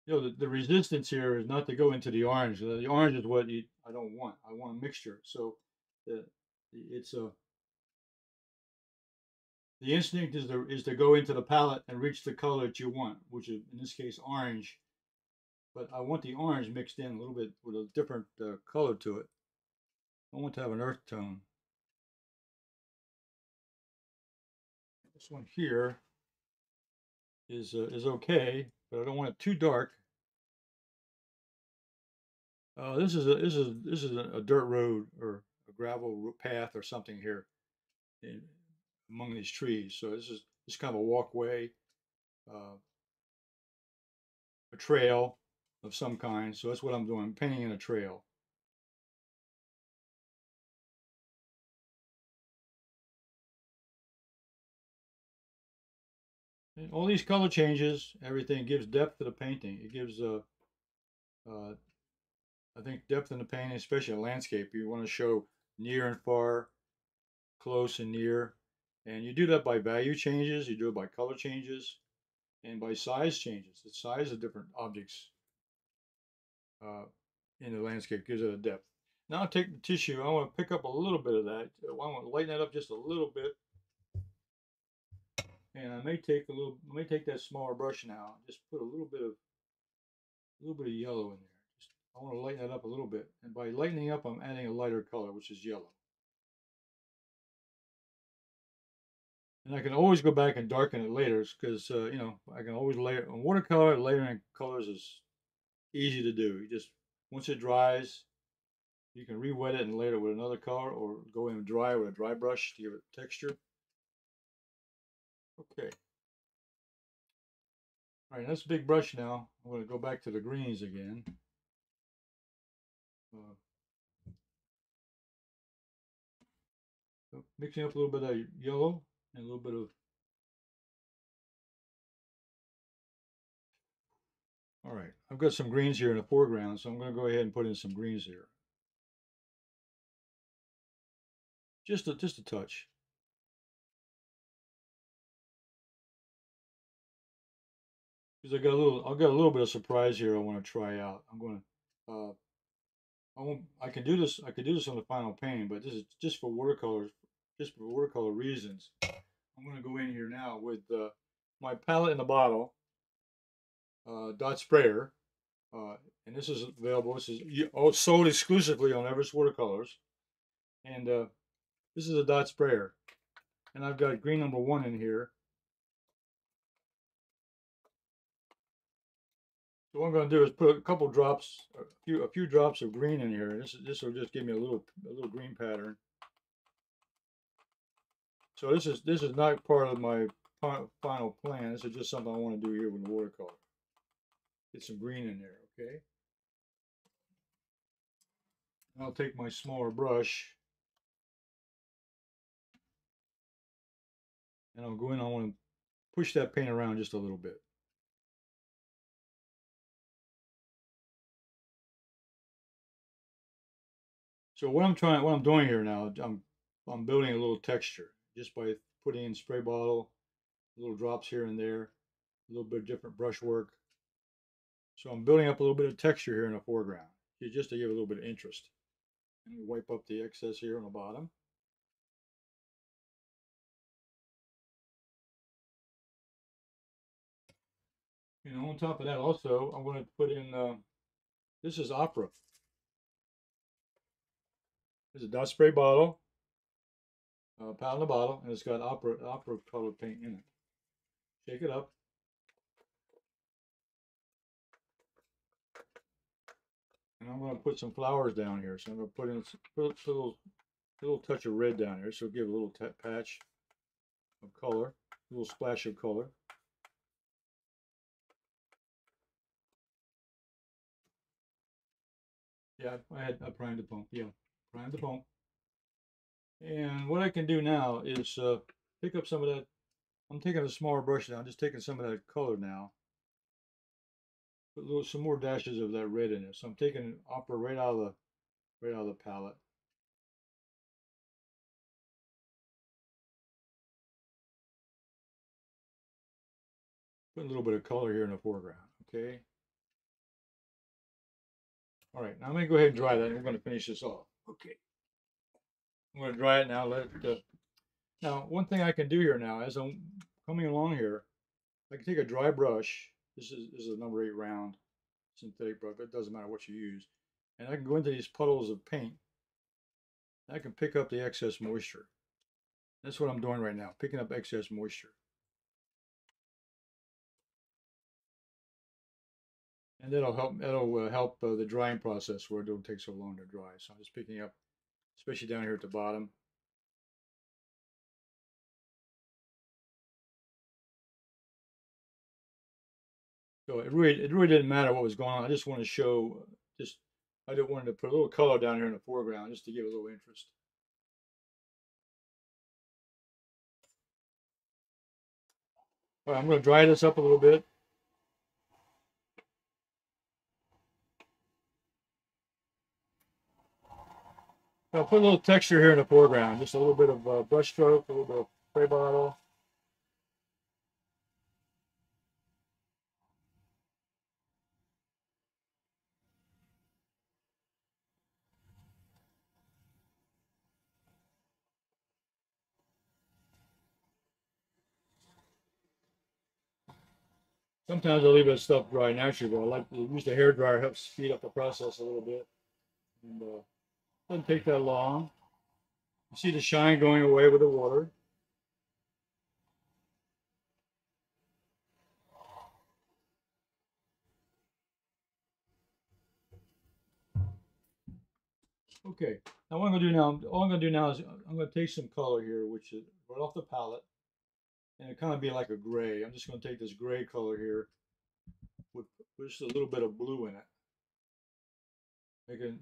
You know, the resistance here is not to go into the orange. The orange is what I don't want. I want a mixture. So the instinct is to go into the palette and reach the color that you want, which is in this case orange. But I want the orange mixed in a little bit with a different color to it. I want to have an earth tone. This one here is okay, but I don't want it too dark. This is a dirt road or a gravel path or something here. Among these trees, so this is just kind of a walkway, a trail of some kind. So that's what I'm doing. I'm painting in a trail. And all these color changes, everything gives depth to the painting. It gives I think depth in the painting, especially a landscape. You want to show near and far, close and near. And you do that by value changes, you do it by color changes, and by size changes. The size of different objects in the landscape gives it a depth. Now I take the tissue. I want to pick up a little bit of that. I want to lighten that up just a little bit. And I may take a little. I may take that smaller brush now. Just put a little bit of yellow in there. Just, I want to lighten that up a little bit. And by lightening up, I'm adding a lighter color, which is yellow. And I can always go back and darken it later, because you know, I can always layer on watercolor. Layering colors is easy to do. You just once it dries, you can re-wet it and layer it with another color, or go in dry with a dry brush to give it texture. Okay. All right, that's a big brush now. I'm going to go back to the greens again. Mixing up a little bit of yellow and a little bit of. All right, I've got some greens here in the foreground, so I'm going to go ahead and put in some greens here. Just a touch. I got a little, I've got a little bit of surprise here I want to try out. I'm going to, I can do this on the final painting, but this is just for watercolors, just for watercolor reasons. I'm going to go in here now with my Palette in a Bottle dot sprayer, and this is available. This is sold exclusively on Everett's Watercolors, and this is a dot sprayer, and I've got green number 1 in here. So what I'm going to do is put a couple drops, a few drops of green in here. This will just give me a little green pattern. So this is not part of my final plan. This is just something I want to do here with the watercolor. Get some green in there, okay? And I'll take my smaller brush, and I'll go in. I want to push that paint around just a little bit. So what I'm doing here now, I'm building a little texture just by putting in spray bottle, little drops here and there, a little bit different brush work. So I'm building up a little bit of texture here in the foreground, just to give a little bit of interest. And we wipe up the excess here on the bottom. And on top of that, also I'm going to put in this is opera. It's a dot spray bottle, palette in a bottle, and it's got opera color paint in it. Shake it up. And I'm going to put some flowers down here. So I'm going to put in a little touch of red down here. So give a little patch of color, a little splash of color. Yeah, I primed the pump. Yeah. Prime the pump. And what I can do now is pick up some of that. I'm taking a smaller brush now. I'm just taking some of that color now. Put some more dashes of that red in it. So I'm taking opera right out of the palette. Put a little bit of color here in the foreground. Okay. All right. Now I'm gonna go ahead and dry that, and we're gonna finish this off. Okay, I'm going to dry it now. Let it. Now, one thing I can do here now, as I'm coming along here, I can take a dry brush. This is a number 8 round synthetic brush. It doesn't matter what you use, and I can go into these puddles of paint. And I can pick up the excess moisture. That's what I'm doing right now, picking up excess moisture. And that'll help the drying process where it don't take so long to dry. So I'm just picking up, especially down here at the bottom. So it really didn't matter what was going on. I just want to show, I wanted to put a little color down here in the foreground just to give it a little interest. All right, I'm going to dry this up a little bit. I'll put a little texture here in the foreground, just a little bit of brush stroke, a little bit of spray bottle. Sometimes I leave that stuff dry naturally, but I like to use the hairdryer, helps speed up the process a little bit. And doesn't take that long. You see the shine going away with the water. Okay, now what I'm going to do now, is I'm going to take some color here, which is right off the palette, and it kind of be like a gray. I'm just going to take this gray color here with just a little bit of blue in it,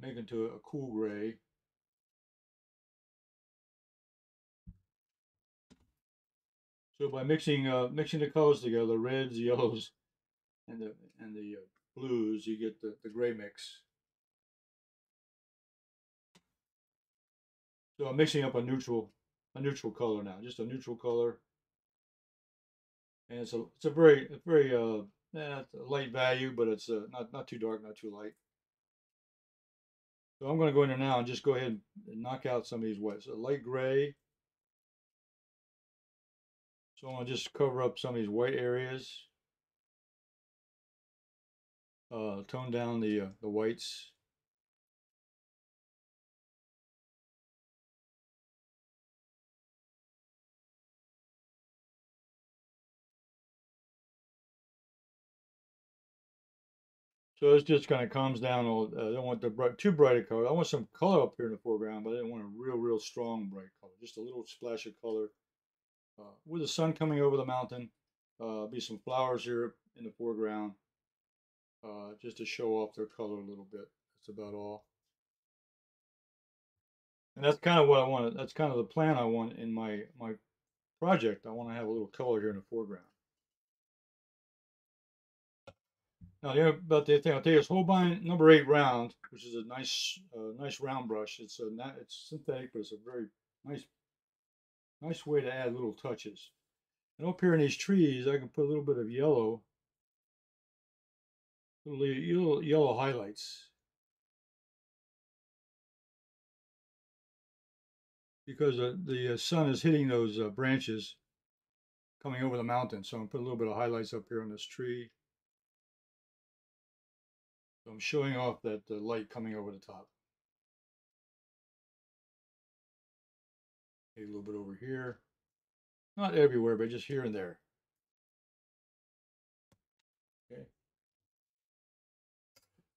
make it into a cool gray. So by mixing the colors together, the reds, yellows, and the blues, you get the gray mix. So I'm mixing up a neutral color now, just a neutral color, and it's a very light value, but it's not too dark, not too light. So I'm going to go in there now and just go ahead and knock out some of these whites. So light gray. So I'm going to just cover up some of these white areas, tone down the whites. So it's just kind of calms down. I don't want the too bright a color. I want some color up here in the foreground, but I didn't want a real strong bright color. Just a little splash of color. With the sun coming over the mountain, be some flowers here in the foreground, just to show off their color a little bit. That's about all. And that's kind of what I want. That's kind of the plan I want in my project. I want to have a little color here in the foreground. Now, the other, about the thing I'll tell you is Holbein #8 round, which is a nice round brush. It's synthetic, but it's a very nice way to add little touches. And up here in these trees, I can put a little bit of yellow, little yellow highlights, because the sun is hitting those branches coming over the mountain. So I'm gonna put a little bit of highlights up here on this tree. So I'm showing off that the light coming over the top. Maybe a little bit over here. Not everywhere, but just here and there. Okay.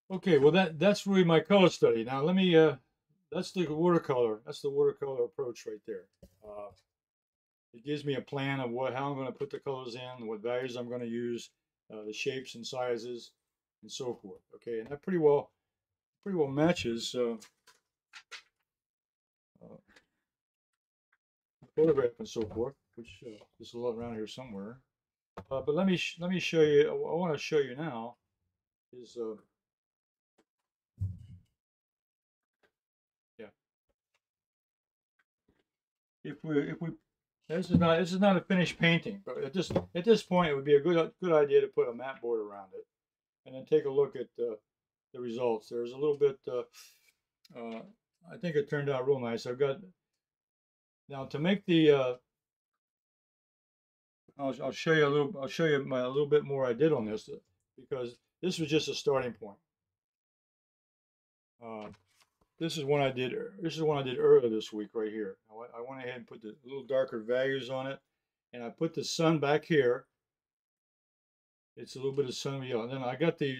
Okay, well that's really my color study. Now let me that's the watercolor. That's the watercolor approach right there. It gives me a plan of how I'm going to put the colors in, what values I'm going to use, the shapes and sizes, and so forth. Okay, and that pretty well matches the photograph and so forth, which there's a lot around here somewhere. But let me show you. I want to show you now is if we this is not a finished painting, but at this point it would be a good idea to put a mat board around it. And then take a look at the results. There's a little bit, I think it turned out real nice. I've got, now to make the, I'll show you a little bit more I did on this, because this was just a starting point. This is one I did earlier this week right here. I went ahead and put the little darker values on it, and I put the sun back here. It's a little bit of sun yellow, and then I got the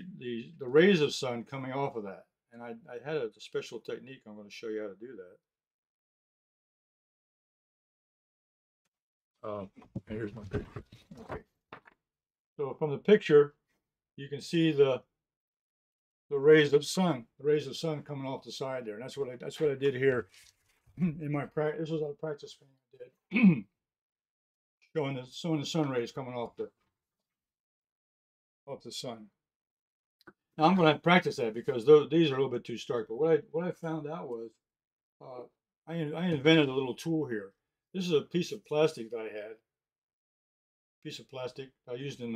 rays of sun coming off of that, and I had a special technique. I'm going to show you how to do that. And here's my picture. Okay. So from the picture, you can see the rays of sun coming off the side there, and that's what I did here in my practice. This was a practice thing I did, showing the sun rays coming off the sun. Now I'm going to practice that, because these are a little bit too stark. But what I found out was I invented a little tool here. This is a piece of plastic that I had. Piece of plastic I used in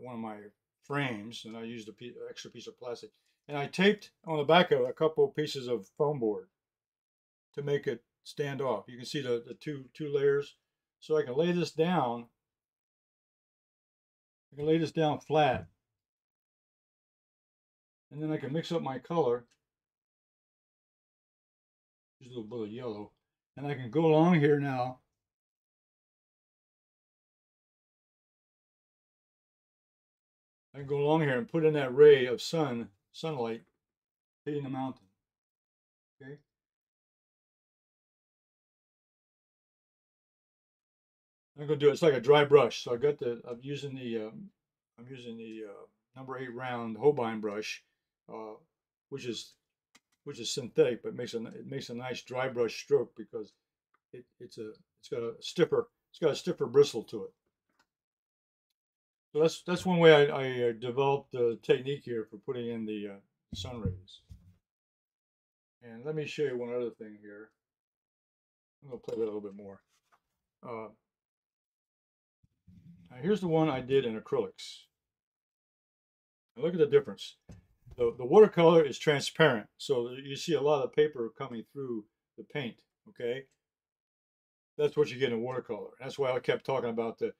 one of my frames, and I used an extra piece of plastic, and I taped on the back of a couple pieces of foam board to make it stand off. You can see the two layers. So I can lay this down I can lay this down flat, and then I can mix up my color, just a little bit of yellow, and I can go along here now and put in that ray of sunlight hitting the mountain. Okay. I'm gonna do it. It's like a dry brush. So I got the. I'm using the number 8 round Holbein brush, which is synthetic, but it makes a nice dry brush stroke because it's got a stiffer bristle to it. So that's one way I developed the technique here for putting in the sun rays. And let me show you one other thing here. I'm gonna play with it a little bit more. Here's the one I did in acrylics. Now look at the difference. The watercolor is transparent, so you see a lot of paper coming through the paint. Okay, that's what you get in watercolor. That's why I kept talking about the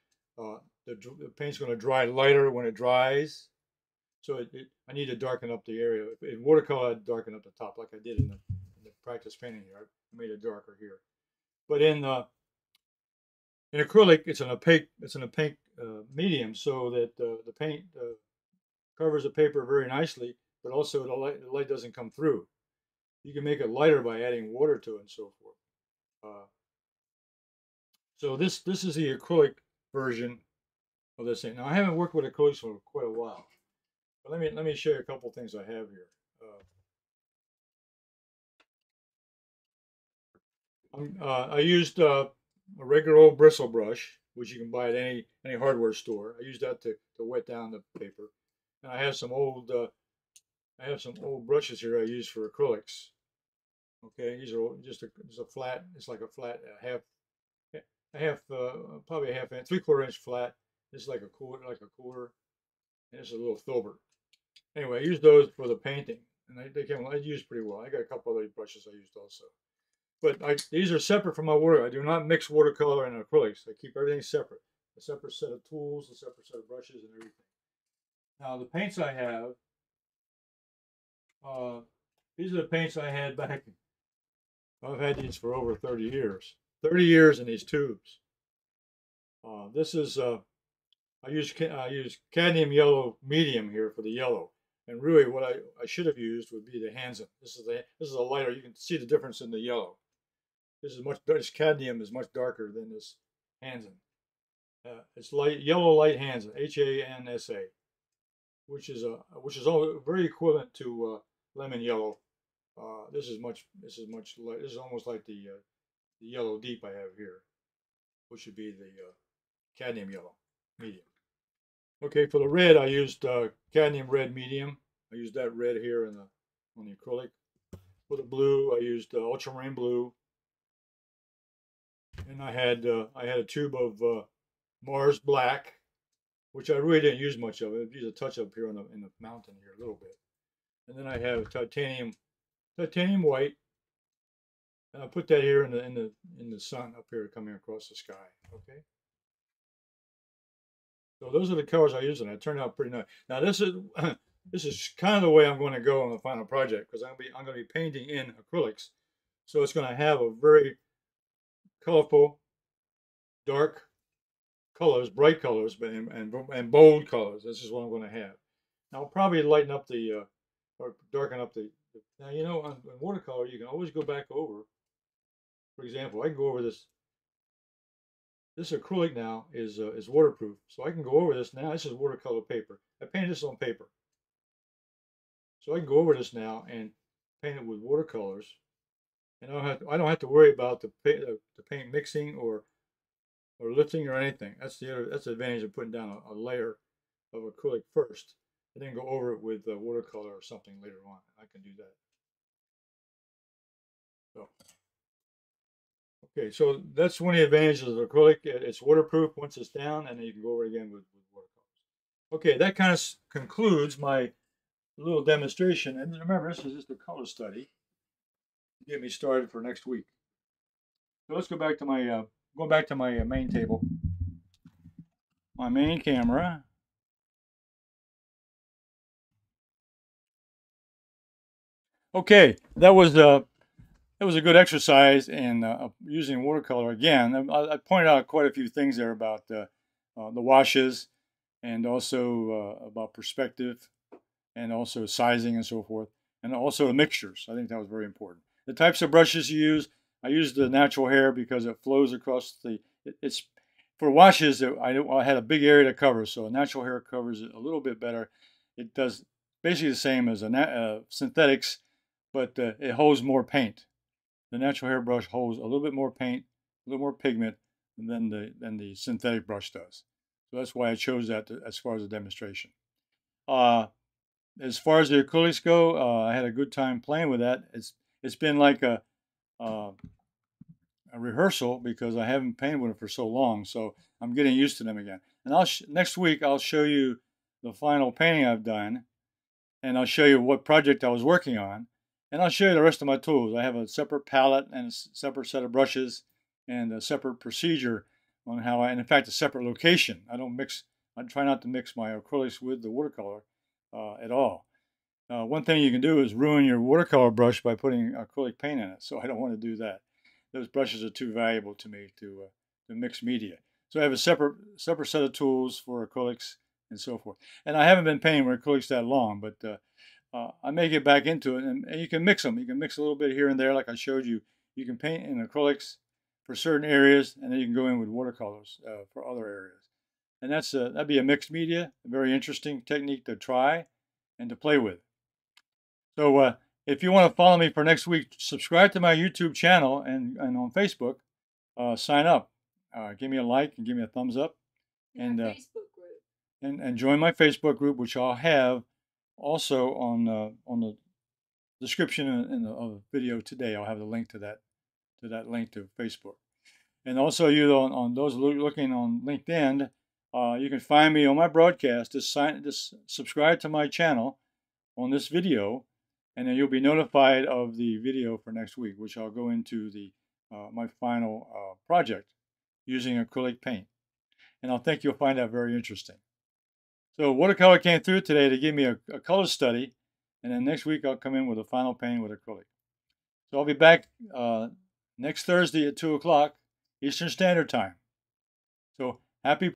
paint's going to dry lighter when it dries. So I need to darken up the area. In watercolor, I'd darken up the top like I did in the practice painting here. I made it darker here, but in acrylic, it's an opaque medium, so that the paint covers the paper very nicely, but also the light doesn't come through. You can make it lighter by adding water to it and so forth. So this is the acrylic version of this thing. Now I haven't worked with acrylics for quite a while, but let me show you a couple things I have here. I used a regular old bristle brush, which you can buy at any hardware store. I use that to wet down the paper, and I have some old brushes here I use for acrylics. Okay, these are just a flat. It's like a flat probably a half inch, 3/4 inch flat. This is like a quarter, and it's a little filbert. Anyway, I use those for the painting, and they used pretty well. I got a couple other brushes I used also. But these are separate from my water. I do not mix watercolor and acrylics. I keep everything separate. A separate set of tools, a separate set of brushes, and everything. Now the paints I have, these are the paints I had back. I've had these for over 30 years. 30 years in these tubes. This is I use cadmium yellow medium here for the yellow. And really, what I should have used would be the Hansa. This is a lighter. You can see the difference in the yellow. This cadmium is much darker than this Hansa. It's light yellow, light Hansa, H-A-N-S-A, which is all very equivalent to lemon yellow. This is much light. This is almost like the yellow deep I have here, which would be the cadmium yellow medium. Okay, for the red, I used cadmium red medium. I used that red here on the acrylic. For the blue, I used ultramarine blue, and I had a tube of Mars Black, which I really didn't use much of. I used a touch up here in the mountain here a little bit, and then I have titanium white, and I put that here in the sun up here coming across the sky. Okay. So those are the colors I used, and it turned out pretty nice. Now this is kind of the way I'm going to go on the final project, because I'm going to be painting in acrylics, so it's going to have a very colorful, dark colors, bright colors, and bold colors. This is what I'm going to have. Now I'll probably lighten up the or darken up the. Now you know on watercolor you can always go back over. For example, I can go over this. This acrylic now is waterproof, so I can go over this now. This is watercolor paper. I painted this on paper, so I can go over this now and paint it with watercolors, and I don't have to worry about the paint mixing or lifting or anything. That's the advantage of putting down a layer of acrylic first, and then go over it with watercolor or something later on. I can do that. So. Okay, so that's one of the advantages of acrylic. It's waterproof once it's down, and then you can go over it again with watercolors. Okay, that kind of concludes my little demonstration. And remember, this is just a color study to get me started for next week. So let's go back to my main table, my main camera, Okay, that was a good exercise in using watercolor again. I pointed out quite a few things there about the washes, and also about perspective, and also sizing and so forth, and also the mixtures. I think that was very important. The types of brushes you use. I used the natural hair because it flows across the. It's for washes. I had a big area to cover, so a natural hair covers it a little bit better. It does basically the same as a synthetics, but it holds more paint. The natural hair brush holds a little bit more paint, a little more pigment than the synthetic brush does. So that's why I chose that as far as a demonstration. As far as the acrylics go, I had a good time playing with that. It's been like a rehearsal because I haven't painted with it for so long, so I'm getting used to them again. And next week I'll show you the final painting I've done. And I'll show you what project I was working on, and I'll show you the rest of my tools. I have a separate palette and a separate set of brushes and a separate procedure on how I, and in fact, a separate location. I don't mix, I try not to mix my acrylics with the watercolor at all. One thing you can do is ruin your watercolor brush by putting acrylic paint in it, so I don't want to do that. Those brushes are too valuable to me to mix media. So I have a separate set of tools for acrylics and so forth. And I haven't been painting with acrylics that long, but I may get back into it, and you can mix them. You can mix a little bit here and there, like I showed you. You can paint in acrylics for certain areas, and then you can go in with watercolors for other areas. And that'd be a mixed media, a very interesting technique to try and to play with. So if you want to follow me for next week, subscribe to my YouTube channel and on Facebook. Sign up. Give me a like and give me a thumbs up. And and join my Facebook group, which I'll have also on the description of the video today. I'll have the link to that link to Facebook. And also, on those looking on LinkedIn, you can find me on my broadcast. Just subscribe to my channel on this video, and then you'll be notified of the video for next week, which I'll go into my final project using acrylic paint. And I think you'll find that very interesting. So watercolor came through today to give me a color study, and then next week I'll come in with a final painting with acrylic. So I'll be back next Thursday at 2 o'clock Eastern Standard Time. So happy